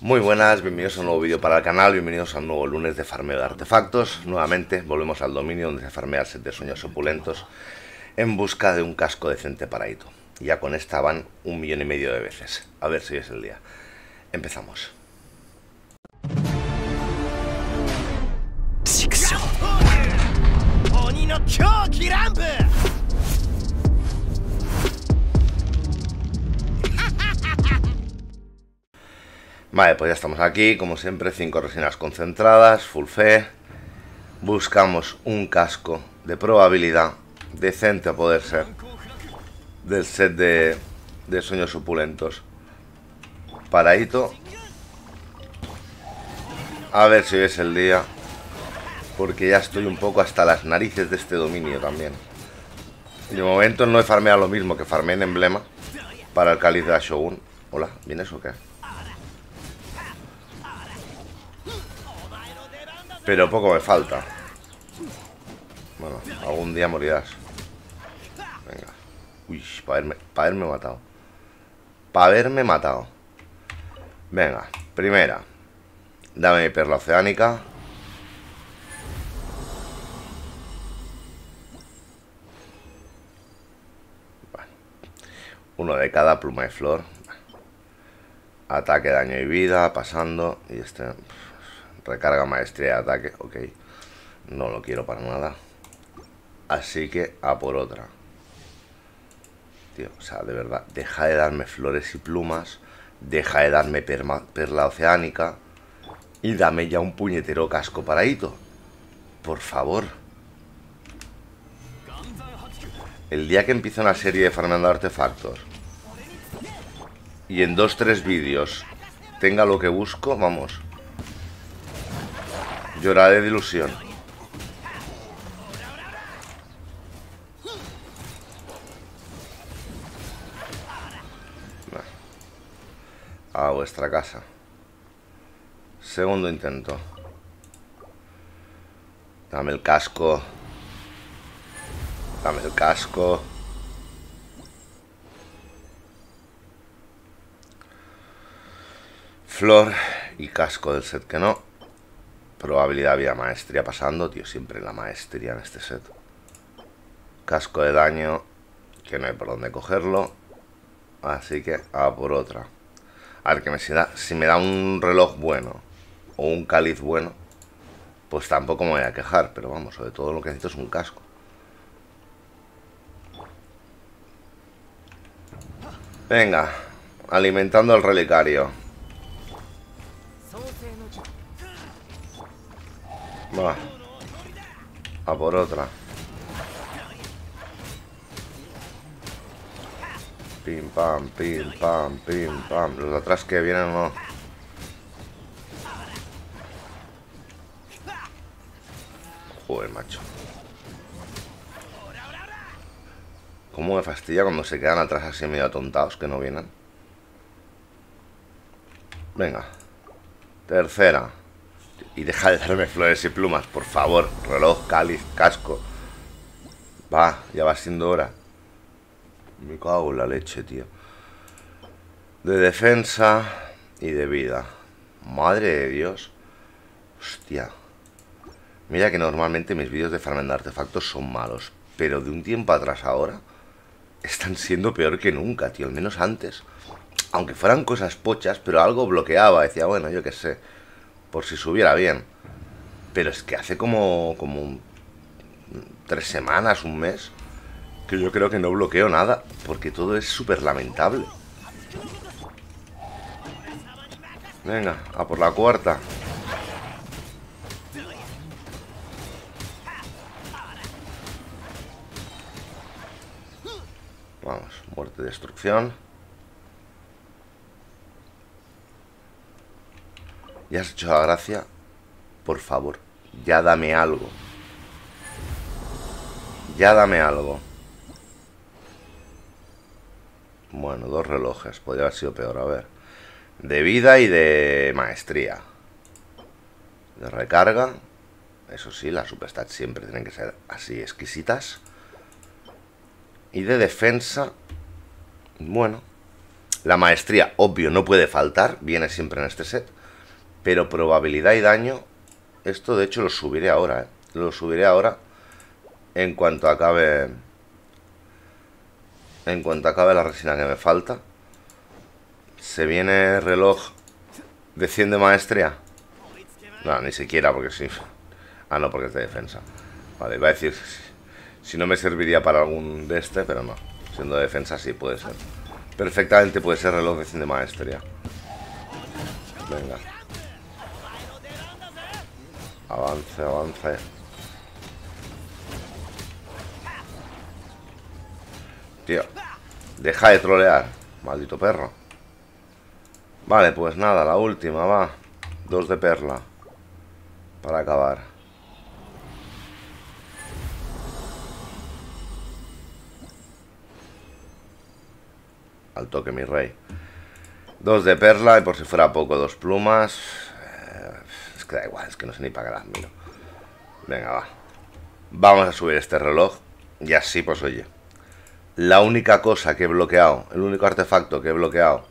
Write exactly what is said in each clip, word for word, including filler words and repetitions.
Muy buenas, bienvenidos a un nuevo vídeo para el canal, bienvenidos al nuevo lunes de farmeo de artefactos. Nuevamente volvemos al dominio donde se farmea el set de sueños opulentos en busca de un casco decente para Itto. Ya con esta van un millón y medio de veces, a ver si es el día. Empezamos. Vale, pues ya estamos aquí, como siempre, cinco resinas concentradas, full fe. Buscamos un casco de probabilidad decente a poder ser del set de, de sueños opulentos para Itto. A ver si hoy es el día, porque ya estoy un poco hasta las narices de este dominio también. De momento no he farmeado lo mismo que farmeé en emblema para el cáliz de la Shogun. Hola, ¿vienes o qué? Pero poco me falta. Bueno, algún día morirás. Venga. Uy, para haberme, para haberme matado. Para haberme matado. Venga, primera. Dame mi perla oceánica. Vale. Uno de cada, pluma y flor. Ataque, daño y vida. Pasando. Y este... Recarga, maestría, ataque, ok. No lo quiero para nada. Así que a por otra. Tío, o sea, de verdad, deja de darme flores y plumas. Deja de darme perma, perla oceánica. Y dame ya un puñetero casco para Itto. Por favor. El día que empiece una serie de farmeando artefactos y en dos tres vídeos tenga lo que busco, vamos, lloraré de ilusión. A vuestra casa. Segundo intento. Dame el casco. Dame el casco. Flor y casco del set que no. Probabilidad vía maestría pasando, tío, siempre la maestría en este set. Casco de daño, que no hay por dónde cogerlo. Así que a por otra. A ver, que me, si, da, si me da un reloj bueno o un cáliz bueno, pues tampoco me voy a quejar. Pero vamos, sobre todo lo que necesito es un casco. Venga, alimentando el relicario. Va. A por otra. Pim, pam, pim, pam, pim, pam. Los de atrás que vienen no. Joder, macho. Cómo me fastidia cuando se quedan atrás así medio atontados que no vienen. Venga. Tercera. Y deja de darme flores y plumas, por favor. Reloj, cáliz, casco. Va, ya va siendo hora. Me cago en la leche, tío. De defensa y de vida. Madre de Dios. Hostia. Mira que normalmente mis vídeos de farmando artefactos son malos, pero de un tiempo atrás ahora están siendo peor que nunca, tío. Al menos antes, aunque fueran cosas pochas, pero algo bloqueaba. Decía, bueno, yo qué sé, por si subiera bien. Pero es que hace como como un, tres semanas, un mes, que yo creo que no bloqueo nada, porque todo es súper lamentable. Venga, a por la cuarta. Vamos, muerte, destrucción. ¿Ya has hecho la gracia? Por favor, ya dame algo. Ya dame algo. Bueno, dos relojes. Podría haber sido peor, a ver. De vida y de maestría. De recarga. Eso sí, las superstats siempre tienen que ser así exquisitas. Y de defensa. Bueno, La maestría, obvio, no puede faltar, viene siempre en este set. Pero probabilidad y daño, esto de hecho lo subiré ahora, ¿eh? Lo subiré ahora en cuanto acabe, en cuanto acabe la resina que me falta. Se viene el reloj de cien de maestría. No, ni siquiera, porque sí. Ah, no, porque es de defensa. Vale, iba a decir si no me serviría para algún de este, pero no. Siendo de defensa sí puede ser. Perfectamente puede ser reloj de cien de maestría. Venga. Avance, avance. Tío, deja de trolear, maldito perro. Vale, pues nada, la última va. Dos de perla para acabar. Al toque, mi rey. Dos de perla y por si fuera poco, dos plumas. Es que da igual, es que no sé ni para qué las miro. Venga, va. Vamos a subir este reloj y así pues oye. La única cosa que he bloqueado, el único artefacto que he bloqueado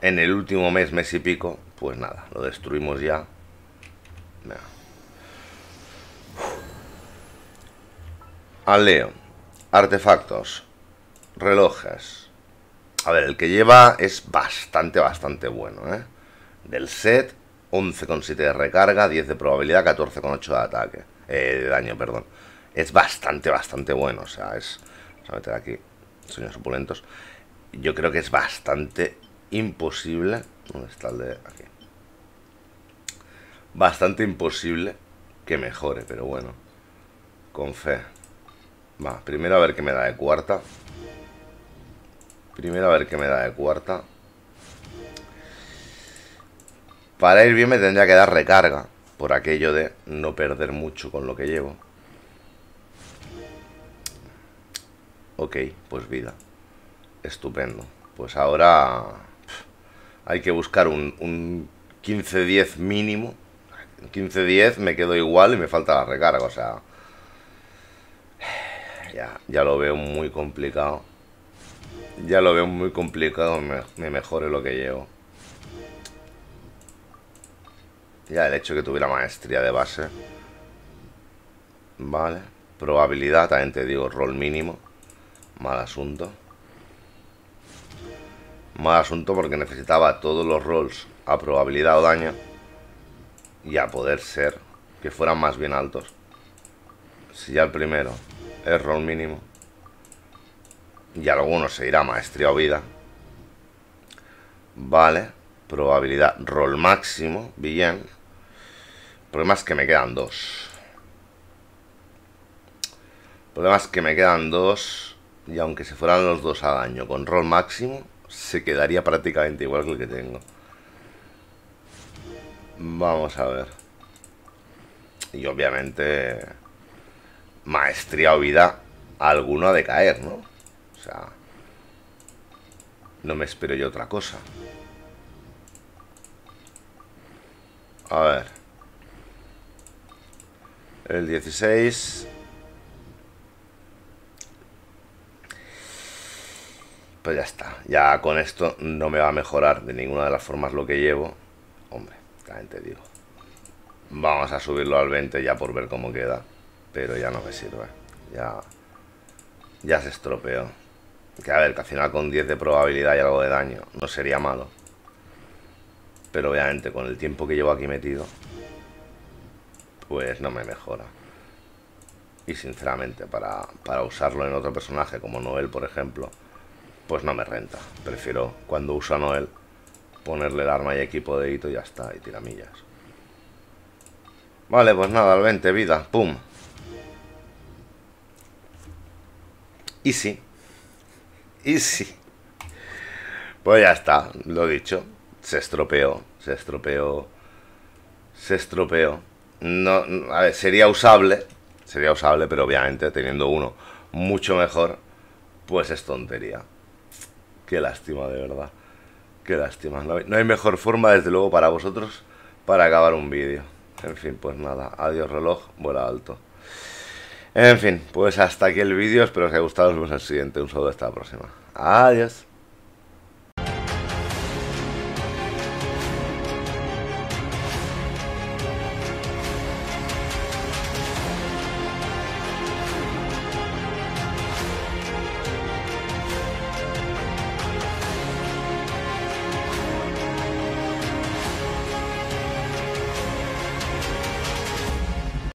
en el último mes, mes y pico, pues nada, lo destruimos ya. Venga. Aleo, artefactos, relojes. A ver, el que lleva es bastante, bastante bueno, ¿eh? Del set, once coma siete de recarga, diez de probabilidad, catorce coma ocho de ataque, eh, de daño, perdón. Es bastante, bastante bueno, o sea, es... Vamos a meter aquí, sueños opulentos. Yo creo que es bastante imposible... ¿Dónde está el de aquí? Bastante imposible que mejore, pero bueno. Con fe. Va, primero a ver qué me da de cuarta. Primero a ver qué me da de cuarta. Para ir bien me tendría que dar recarga. Por aquello de no perder mucho con lo que llevo. Ok, pues vida. Estupendo. Pues ahora pff, hay que buscar un, un quince diez mínimo. quince diez me quedo igual y me falta la recarga. O sea, ya, ya lo veo muy complicado. Ya lo veo muy complicado. Me, me mejore lo que llevo. Ya el hecho de que tuviera maestría de base. Vale. Probabilidad, también te digo, rol mínimo. Mal asunto. Mal asunto porque necesitaba todos los rolls a probabilidad o daño. Y a poder ser que fueran más bien altos. Si ya el primero es roll mínimo. Y alguno se irá maestría o vida. Vale. Probabilidad roll máximo. Bien. El problema es que me quedan dos. El problema es que me quedan dos. Y aunque se fueran los dos a daño con rol máximo, se quedaría prácticamente igual que el que tengo. Vamos a ver. Y obviamente, maestría o vida, alguno ha de caer, ¿no? O sea, no me espero yo otra cosa. A ver. El dieciséis... Pues ya está, ya con esto no me va a mejorar de ninguna de las formas lo que llevo. Hombre, también te digo. Vamos a subirlo al veinte ya por ver cómo queda. Pero ya no me sirve. Ya, ya se estropeó. Que a ver, que al final con diez de probabilidad y algo de daño no sería malo. Pero obviamente con el tiempo que llevo aquí metido, pues no me mejora. Y sinceramente para, para usarlo en otro personaje como Noel, por ejemplo, pues no me renta. Prefiero, cuando uso a Noel, ponerle el arma y equipo de Itto y ya está, y tiramillas. Vale, pues nada, al veinte vida, pum. Easy. Easy. Pues ya está, lo dicho. Se estropeó, se estropeó. Se estropeó. No, a ver, sería usable. Sería usable, pero obviamente teniendo uno mucho mejor, pues es tontería. Qué lástima, de verdad. Qué lástima. No hay, no hay mejor forma, desde luego, para vosotros para acabar un vídeo. En fin, pues nada. Adiós, reloj. Vuela alto. En fin, pues hasta aquí el vídeo. Espero que os haya gustado. Nos vemos en el siguiente. Un saludo. Hasta la próxima. Adiós.